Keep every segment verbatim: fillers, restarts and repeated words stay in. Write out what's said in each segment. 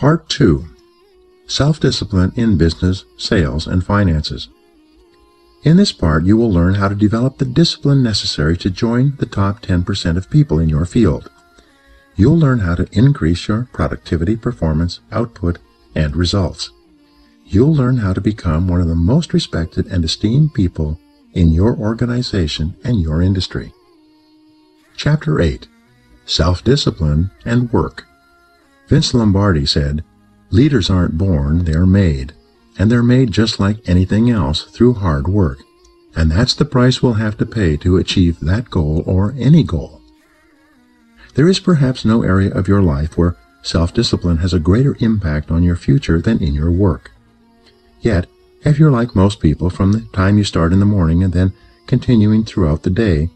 Part two. Self-Discipline in Business, Sales, and Finances. In this part, you will learn how to develop the discipline necessary to join the top ten percent of people in your field. You'll learn how to increase your productivity, performance, output, and results. You'll learn how to become one of the most respected and esteemed people in your organization and your industry. Chapter eight. Self-Discipline and Work. Vince Lombardi said, "Leaders aren't born, they're made. And they're made just like anything else through hard work. And that's the price we'll have to pay to achieve that goal or any goal." There is perhaps no area of your life where self-discipline has a greater impact on your future than in your work. Yet, if you're like most people from the time you start in the morning and then continuing throughout the day,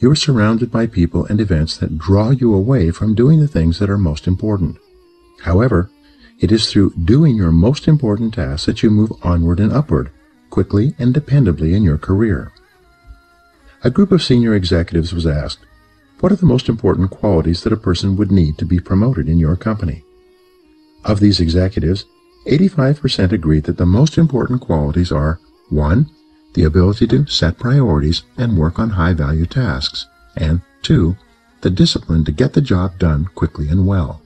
you are surrounded by people and events that draw you away from doing the things that are most important. However, it is through doing your most important tasks that you move onward and upward, quickly and dependably in your career. A group of senior executives was asked, "What are the most important qualities that a person would need to be promoted in your company?" Of these executives, eighty-five percent agreed that the most important qualities are one The ability to set priorities and work on high-value tasks, and two The discipline to get the job done quickly and well.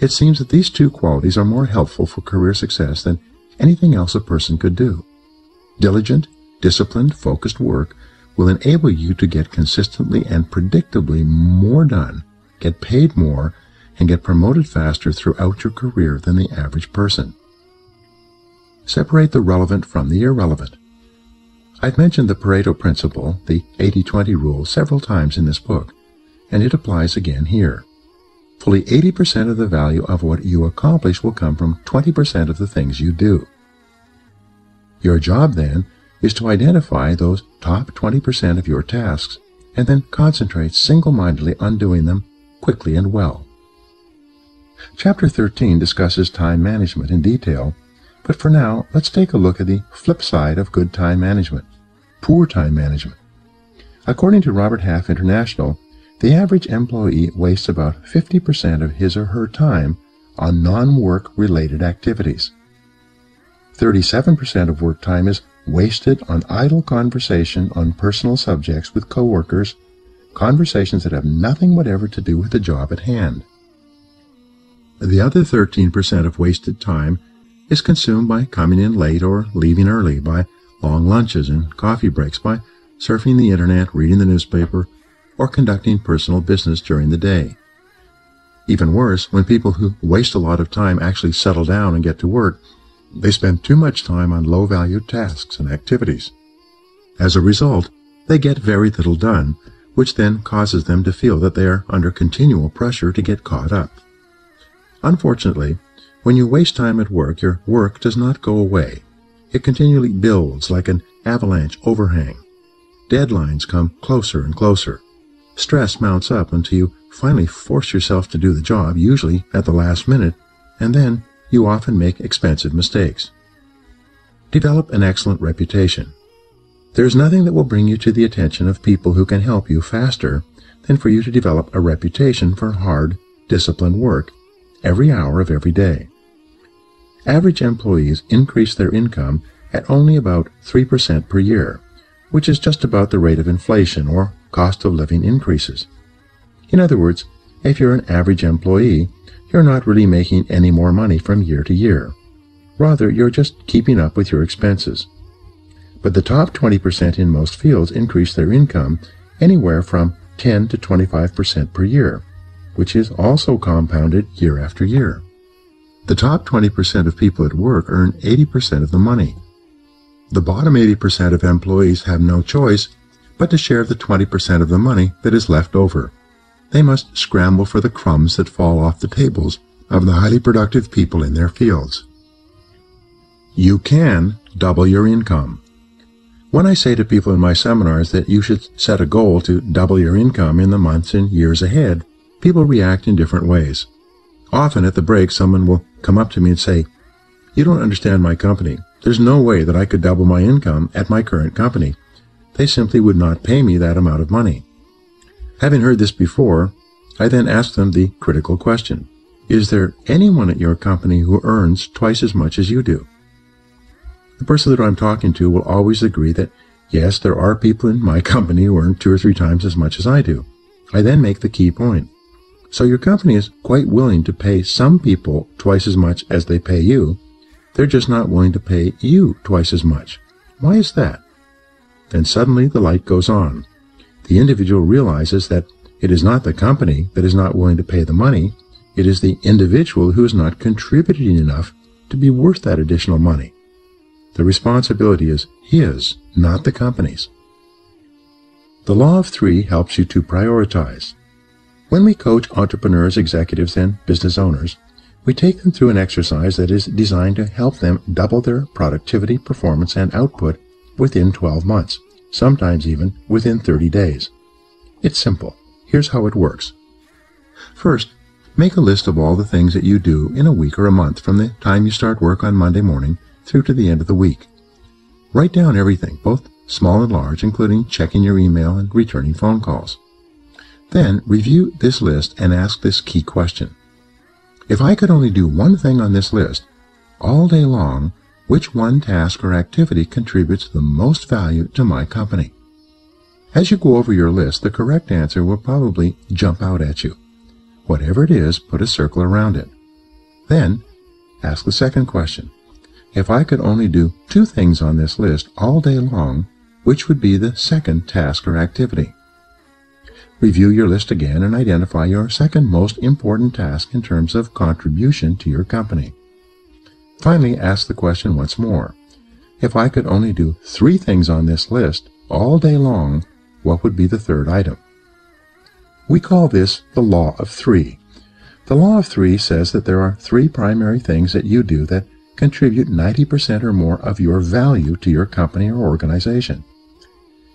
It seems that these two qualities are more helpful for career success than anything else a person could do. Diligent, disciplined, focused work will enable you to get consistently and predictably more done, get paid more, and get promoted faster throughout your career than the average person. Separate the relevant from the irrelevant. I've mentioned the Pareto principle, the eighty twenty rule, several times in this book, and it applies again here. Fully eighty percent of the value of what you accomplish will come from twenty percent of the things you do. Your job, then, is to identify those top twenty percent of your tasks and then concentrate single-mindedly on doing them quickly and well. Chapter thirteen discusses time management in detail, but for now, let's take a look at the flip side of good time management: poor time management. According to Robert Half International, the average employee wastes about fifty percent of his or her time on non-work-related activities. thirty-seven percent of work time is wasted on idle conversation on personal subjects with coworkers, conversations that have nothing whatever to do with the job at hand. The other thirteen percent of wasted time is consumed by coming in late or leaving early, by long lunches and coffee breaks, by surfing the internet, reading the newspaper, or conducting personal business during the day. Even worse, when people who waste a lot of time actually settle down and get to work, they spend too much time on low-value tasks and activities. As a result, they get very little done, which then causes them to feel that they are under continual pressure to get caught up. Unfortunately, when you waste time at work, your work does not go away. It continually builds like an avalanche overhang. Deadlines come closer and closer. Stress mounts up until you finally force yourself to do the job, usually at the last minute, and then you often make expensive mistakes. Develop an excellent reputation. There is nothing that will bring you to the attention of people who can help you faster than for you to develop a reputation for hard, disciplined work every hour of every day. Average employees increase their income at only about three percent per year, which is just about the rate of inflation or cost of living increases. In other words, if you're an average employee, you're not really making any more money from year to year. Rather, you're just keeping up with your expenses. But the top twenty percent in most fields increase their income anywhere from ten to twenty-five percent per year, which is also compounded year after year. The top twenty percent of people at work earn eighty percent of the money. The bottom eighty percent of employees have no choice but to share the twenty percent of the money that is left over. They must scramble for the crumbs that fall off the tables of the highly productive people in their fields. You can double your income. When I say to people in my seminars that you should set a goal to double your income in the months and years ahead, people react in different ways. Often at the break, someone will come up to me and say, "You don't understand my company. There's no way that I could double my income at my current company. They simply would not pay me that amount of money." Having heard this before, I then asked them the critical question: Is there anyone at your company who earns twice as much as you do? The person that I'm talking to will always agree that, yes, there are people in my company who earn two or three times as much as I do. I then make the key point. So your company is quite willing to pay some people twice as much as they pay you. They're just not willing to pay you twice as much. Why is that? Then suddenly the light goes on. The individual realizes that it is not the company that is not willing to pay the money. It is the individual who is not contributing enough to be worth that additional money. The responsibility is his, not the company's. The law of three helps you to prioritize. When we coach entrepreneurs, executives, and business owners, we take them through an exercise that is designed to help them double their productivity, performance, and output within twelve months, sometimes even within thirty days. It's simple. Here's how it works. First, make a list of all the things that you do in a week or a month from the time you start work on Monday morning through to the end of the week. Write down everything, both small and large, including checking your email and returning phone calls. Then review this list and ask this key question. If I could only do one thing on this list all day long, which one task or activity contributes the most value to my company? As you go over your list, the correct answer will probably jump out at you. Whatever it is, put a circle around it. Then ask the second question. If I could only do two things on this list all day long, which would be the second task or activity? Review your list again and identify your second most important task in terms of contribution to your company. Finally, ask the question once more. If I could only do three things on this list all day long, what would be the third item? We call this the law of three. The law of three says that there are three primary things that you do that contribute ninety percent or more of your value to your company or organization.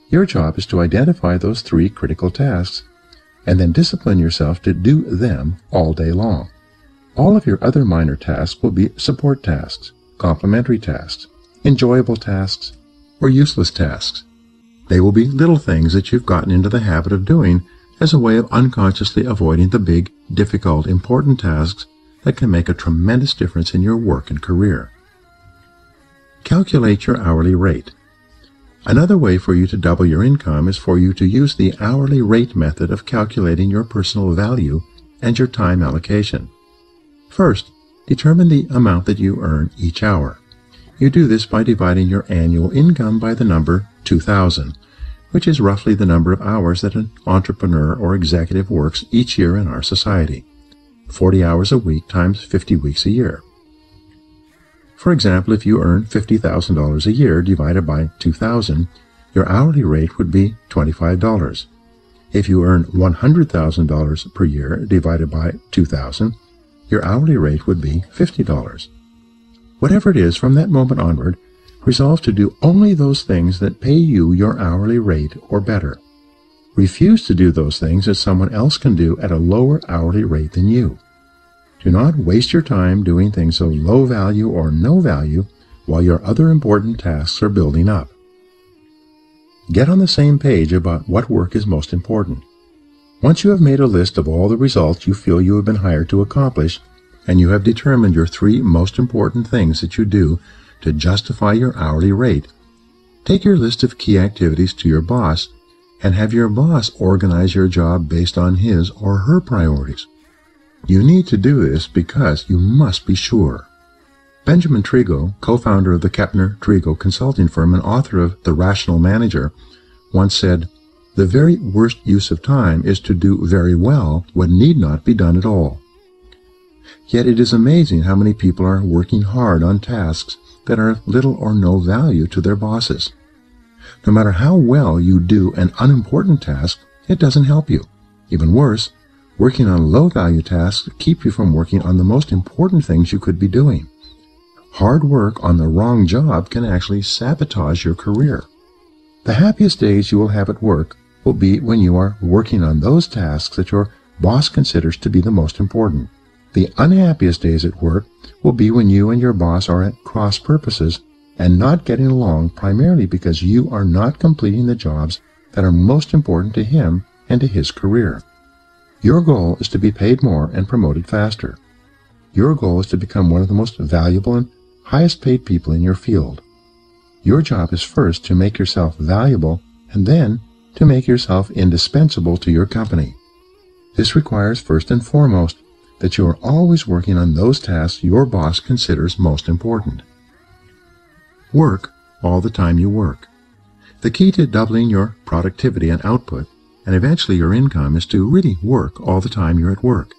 Your job is to identify those three critical tasks and then discipline yourself to do them all day long. All of your other minor tasks will be support tasks, complementary tasks, enjoyable tasks, or useless tasks. They will be little things that you've gotten into the habit of doing as a way of unconsciously avoiding the big, difficult, important tasks that can make a tremendous difference in your work and career. Calculate your hourly rate. Another way for you to double your income is for you to use the hourly rate method of calculating your personal value and your time allocation. First, determine the amount that you earn each hour. You do this by dividing your annual income by the number two thousand, which is roughly the number of hours that an entrepreneur or executive works each year in our society. forty hours a week times fifty weeks a year. For example, if you earn fifty thousand dollars a year divided by two thousand, your hourly rate would be twenty-five dollars. If you earn one hundred thousand dollars per year divided by two thousand, your hourly rate would be fifty dollars. Whatever it is, from that moment onward, resolve to do only those things that pay you your hourly rate or better. Refuse to do those things that someone else can do at a lower hourly rate than you. Do not waste your time doing things of low value or no value while your other important tasks are building up. Get on the same page about what work is most important. Once you have made a list of all the results you feel you have been hired to accomplish, and you have determined your three most important things that you do to justify your hourly rate, take your list of key activities to your boss and have your boss organize your job based on his or her priorities. You need to do this because you must be sure. Benjamin Trigo, co-founder of the Kepner Trigo consulting firm and author of The Rational Manager, once said, "The very worst use of time is to do very well what need not be done at all." Yet it is amazing how many people are working hard on tasks that are of little or no value to their bosses. No matter how well you do an unimportant task, it doesn't help you. Even worse, working on low-value tasks keep you from working on the most important things you could be doing. Hard work on the wrong job can actually sabotage your career. The happiest days you will have at work will be when you are working on those tasks that your boss considers to be the most important. The unhappiest days at work will be when you and your boss are at cross purposes and not getting along, primarily because you are not completing the jobs that are most important to him and to his career. Your goal is to be paid more and promoted faster. Your goal is to become one of the most valuable and highest paid people in your field. Your job is first to make yourself valuable and then to make yourself indispensable to your company. This requires first and foremost that you are always working on those tasks your boss considers most important. Work all the time you work. The key to doubling your productivity and output and eventually your income is to really work all the time you're at work.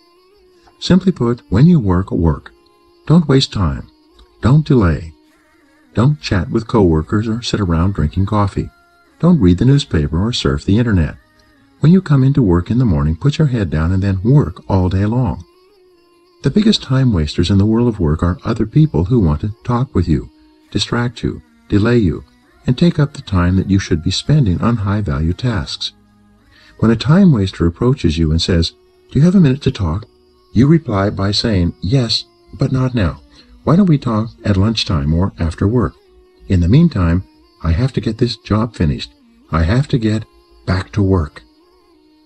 Simply put, when you work, work. Don't waste time. Don't delay. Don't chat with coworkers or sit around drinking coffee. Don't read the newspaper or surf the internet. When you come into work in the morning, put your head down and then work all day long. The biggest time wasters in the world of work are other people who want to talk with you, distract you, delay you, and take up the time that you should be spending on high-value tasks. When a time waster approaches you and says, "Do you have a minute to talk?" you reply by saying, "Yes, but not now. Why don't we talk at lunchtime or after work? In the meantime, I have to get this job finished. I have to get back to work."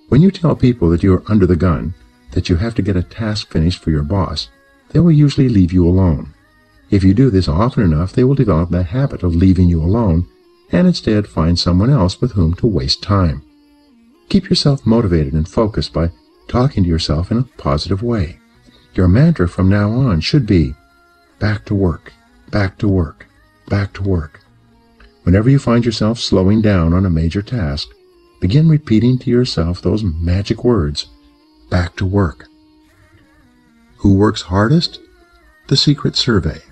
When you tell people that you are under the gun, that you have to get a task finished for your boss, they will usually leave you alone. If you do this often enough, they will develop the habit of leaving you alone and instead find someone else with whom to waste time. Keep yourself motivated and focused by talking to yourself in a positive way. Your mantra from now on should be, back to work, back to work, back to work. Whenever you find yourself slowing down on a major task, begin repeating to yourself those magic words, back to work. Who works hardest? The Secret Survey.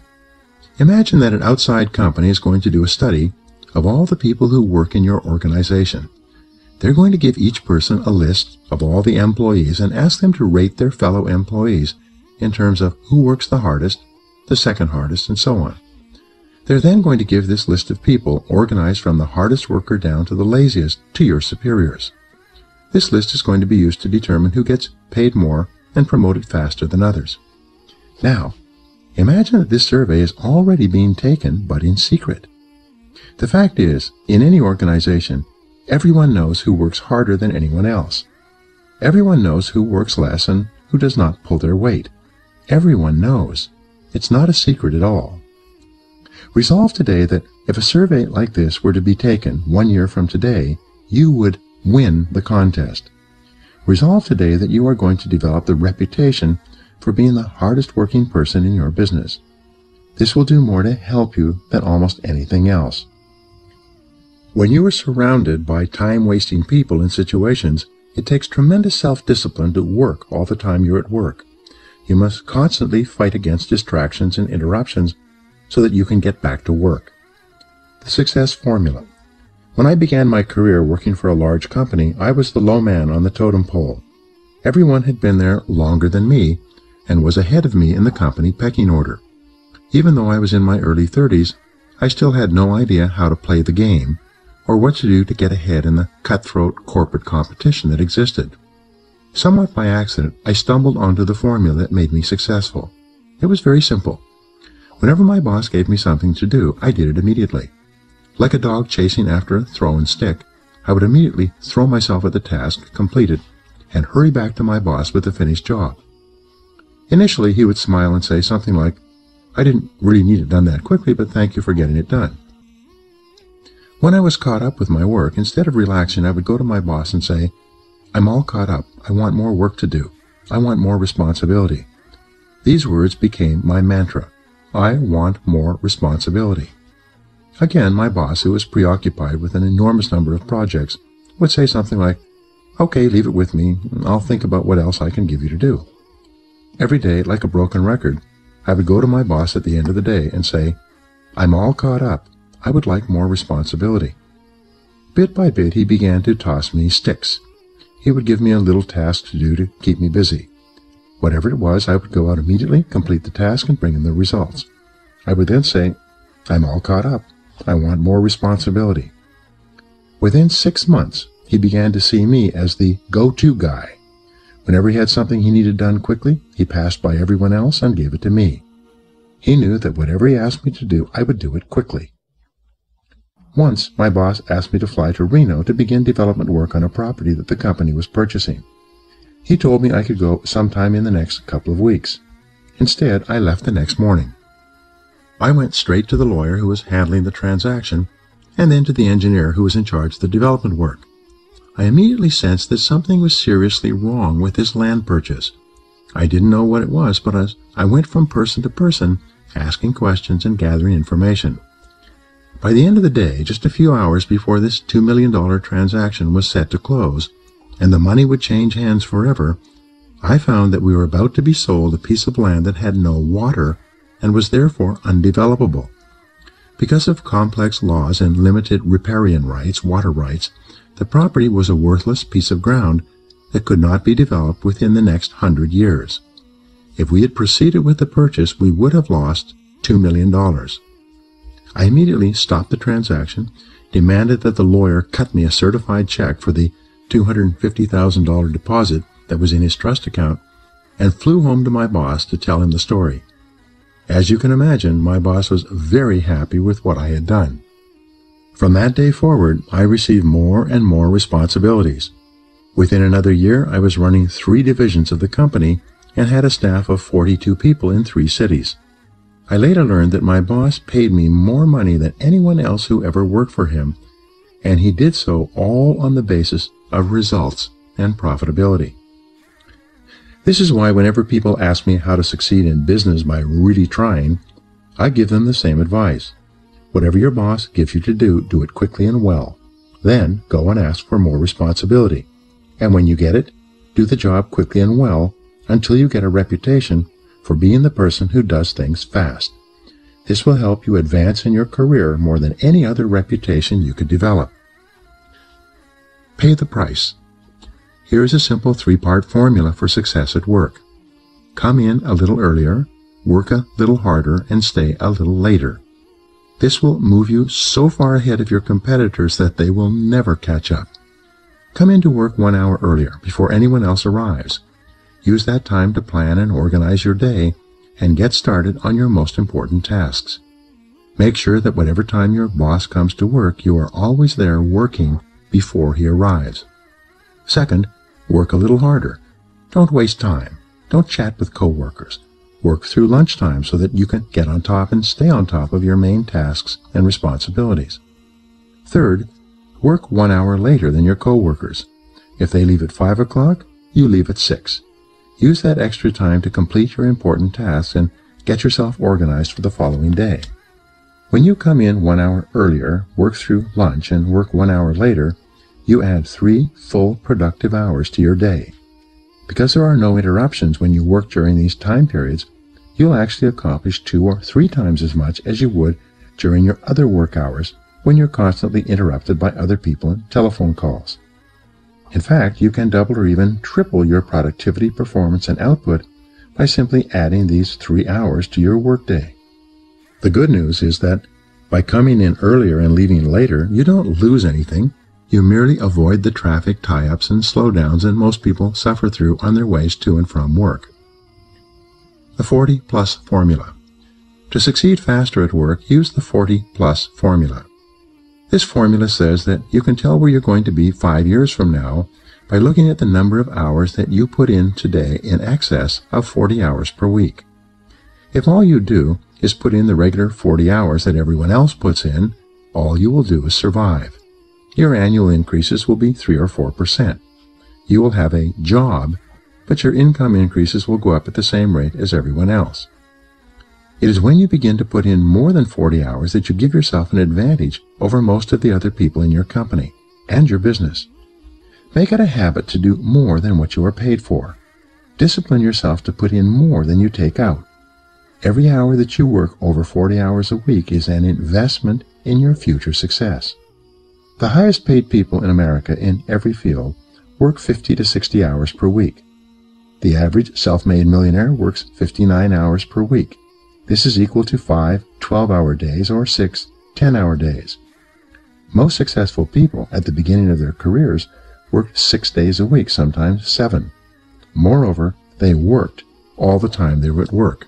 Imagine that an outside company is going to do a study of all the people who work in your organization. They're going to give each person a list of all the employees and ask them to rate their fellow employees in terms of who works the hardest, the second hardest, and so on. They're then going to give this list of people, organized from the hardest worker down to the laziest, to your superiors. This list is going to be used to determine who gets paid more and promoted faster than others. Now, imagine that this survey is already being taken, but in secret. The fact is, in any organization, everyone knows who works harder than anyone else. Everyone knows who works less and who does not pull their weight. Everyone knows. It's not a secret at all. Resolve today that if a survey like this were to be taken one year from today, you would win the contest. Resolve today that you are going to develop the reputation for being the hardest working person in your business. This will do more to help you than almost anything else. When you are surrounded by time-wasting people in situations, it takes tremendous self-discipline to work all the time you're at work. You must constantly fight against distractions and interruptions so that you can get back to work. The success formula. When I began my career working for a large company, I was the low man on the totem pole. Everyone had been there longer than me and was ahead of me in the company pecking order. Even though I was in my early thirties, I still had no idea how to play the game, or what to do to get ahead in the cutthroat corporate competition that existed. Somewhat by accident, I stumbled onto the formula that made me successful. It was very simple. Whenever my boss gave me something to do, I did it immediately. Like a dog chasing after a throwing stick, I would immediately throw myself at the task, complete it, and hurry back to my boss with the finished job. Initially, he would smile and say something like, "I didn't really need it done that quickly, but thank you for getting it done." When I was caught up with my work, instead of relaxing, I would go to my boss and say, "I'm all caught up. I want more work to do. I want more responsibility." These words became my mantra. I want more responsibility. Again, my boss, who was preoccupied with an enormous number of projects, would say something like, "Okay, leave it with me. I'll think about what else I can give you to do." Every day, like a broken record, I would go to my boss at the end of the day and say, "I'm all caught up. I would like more responsibility." Bit by bit, he began to toss me sticks. He would give me a little task to do to keep me busy. Whatever it was, I would go out immediately, complete the task, and bring in the results. I would then say, "I'm all caught up. I want more responsibility." Within six months, he began to see me as the go-to guy. Whenever he had something he needed done quickly, he passed by everyone else and gave it to me. He knew that whatever he asked me to do, I would do it quickly. Once, my boss asked me to fly to Reno to begin development work on a property that the company was purchasing. He told me I could go sometime in the next couple of weeks. Instead, I left the next morning. I went straight to the lawyer who was handling the transaction, and then to the engineer who was in charge of the development work. I immediately sensed that something was seriously wrong with this land purchase. I didn't know what it was, but I went from person to person, asking questions and gathering information. By the end of the day, just a few hours before this two million dollar transaction was set to close, and the money would change hands forever, I found that we were about to be sold a piece of land that had no water and was therefore undevelopable. Because of complex laws and limited riparian rights, water rights, the property was a worthless piece of ground that could not be developed within the next hundred years. If we had proceeded with the purchase, we would have lost two million dollars. I immediately stopped the transaction, demanded that the lawyer cut me a certified check for the two hundred fifty thousand dollar deposit that was in his trust account, and flew home to my boss to tell him the story. As you can imagine, my boss was very happy with what I had done. From that day forward, I received more and more responsibilities. Within another year, I was running three divisions of the company and had a staff of forty-two people in three cities. I later learned that my boss paid me more money than anyone else who ever worked for him, and he did so all on the basis of results and profitability. This is why whenever people ask me how to succeed in business by really trying, I give them the same advice. Whatever your boss gives you to do, do it quickly and well. Then go and ask for more responsibility. And when you get it, do the job quickly and well until you get a reputation for being the person who does things fast. This will help you advance in your career more than any other reputation you could develop. Pay the price. Here is a simple three-part formula for success at work. Come in a little earlier, work a little harder, and stay a little later. This will move you so far ahead of your competitors that they will never catch up. Come into work one hour earlier, before anyone else arrives. Use that time to plan and organize your day, and get started on your most important tasks. Make sure that whatever time your boss comes to work, you are always there working before he arrives. Second, work a little harder. Don't waste time. Don't chat with coworkers. Work through lunchtime so that you can get on top and stay on top of your main tasks and responsibilities. Third, work one hour later than your coworkers. If they leave at five o'clock, you leave at six. Use that extra time to complete your important tasks and get yourself organized for the following day. When you come in one hour earlier, work through lunch, and work one hour later, you add three full productive hours to your day. Because there are no interruptions when you work during these time periods, you'll actually accomplish two or three times as much as you would during your other work hours when you're constantly interrupted by other people and telephone calls. In fact, you can double or even triple your productivity, performance, and output by simply adding these three hours to your workday. The good news is that by coming in earlier and leaving later, you don't lose anything. You merely avoid the traffic tie-ups and slowdowns that most people suffer through on their ways to and from work. The forty plus formula. To succeed faster at work, use the forty plus formula. This formula says that you can tell where you're going to be five years from now by looking at the number of hours that you put in today in excess of forty hours per week. If all you do is put in the regular forty hours that everyone else puts in, all you will do is survive. Your annual increases will be three or four percent. You will have a job, but your income increases will go up at the same rate as everyone else. It is when you begin to put in more than forty hours that you give yourself an advantage over most of the other people in your company and your business. Make it a habit to do more than what you are paid for. Discipline yourself to put in more than you take out. Every hour that you work over forty hours a week is an investment in your future success. The highest paid people in America in every field work fifty to sixty hours per week. The average self-made millionaire works fifty-nine hours per week. This is equal to five twelve-hour days or six ten-hour days. Most successful people at the beginning of their careers worked six days a week, sometimes seven. Moreover, they worked all the time they were at work.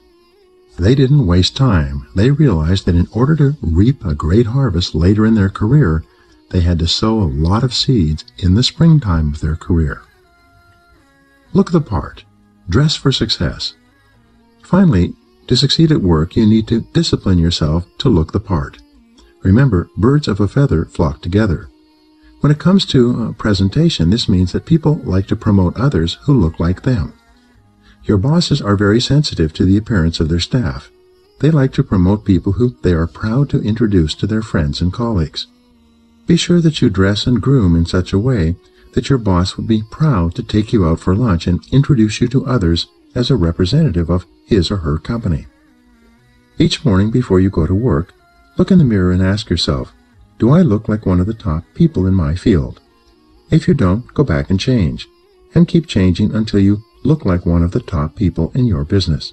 They didn't waste time. They realized that in order to reap a great harvest later in their career, they had to sow a lot of seeds in the springtime of their career. Look the part. Dress for success. Finally, to succeed at work, you need to discipline yourself to look the part. Remember, birds of a feather flock together. When it comes to uh, presentation, this means that people like to promote others who look like them. Your bosses are very sensitive to the appearance of their staff. They like to promote people who they are proud to introduce to their friends and colleagues. Be sure that you dress and groom in such a way that your boss would be proud to take you out for lunch and introduce you to others as a representative of his or her company. Each morning before you go to work, look in the mirror and ask yourself, do I look like one of the top people in my field? If you don't, go back and change, and keep changing until you look like one of the top people in your business.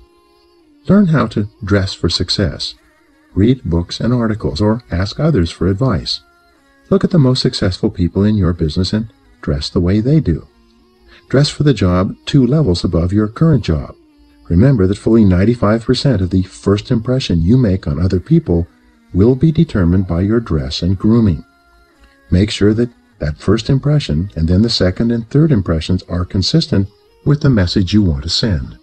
Learn how to dress for success. Read books and articles, or ask others for advice. Look at the most successful people in your business and dress the way they do. Dress for the job two levels above your current job. Remember that fully ninety-five percent of the first impression you make on other people will be determined by your dress and grooming. Make sure that that first impression and then the second and third impressions are consistent with the message you want to send.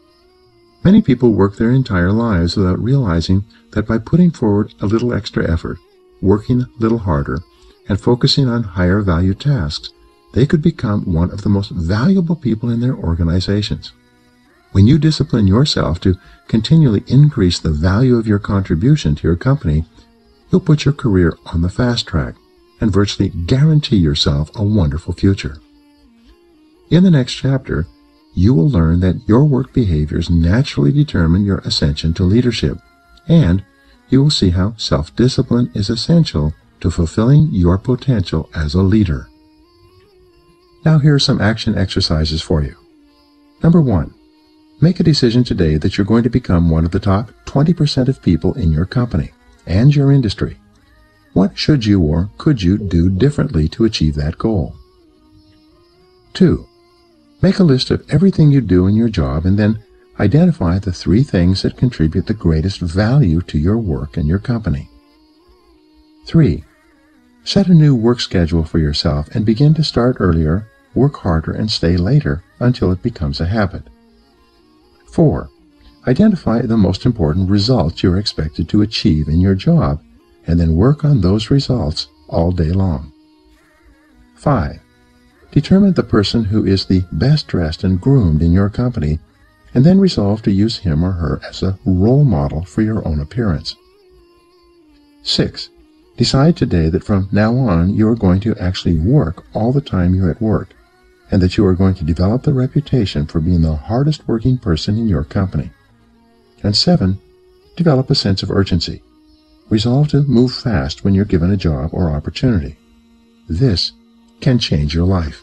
Many people work their entire lives without realizing that by putting forward a little extra effort, working a little harder, and focusing on higher value tasks, they could become one of the most valuable people in their organizations. When you discipline yourself to continually increase the value of your contribution to your company, you'll put your career on the fast track and virtually guarantee yourself a wonderful future. In the next chapter, you will learn that your work behaviors naturally determine your ascension to leadership, and you will see how self-discipline is essential to fulfilling your potential as a leader. Now here are some action exercises for you. Number one, make a decision today that you're going to become one of the top twenty percent of people in your company and your industry. What should you or could you do differently to achieve that goal? Two, make a list of everything you do in your job and then identify the three things that contribute the greatest value to your work and your company. Three, set a new work schedule for yourself and begin to start earlier, work harder, and stay later until it becomes a habit. Four, identify the most important results you're expected to achieve in your job and then work on those results all day long. Five, determine the person who is the best dressed and groomed in your company and then resolve to use him or her as a role model for your own appearance. Six, decide today that from now on you are going to actually work all the time you're at work, and that you are going to develop the reputation for being the hardest working person in your company. And seven, develop a sense of urgency. Resolve to move fast when you're given a job or opportunity. This can change your life.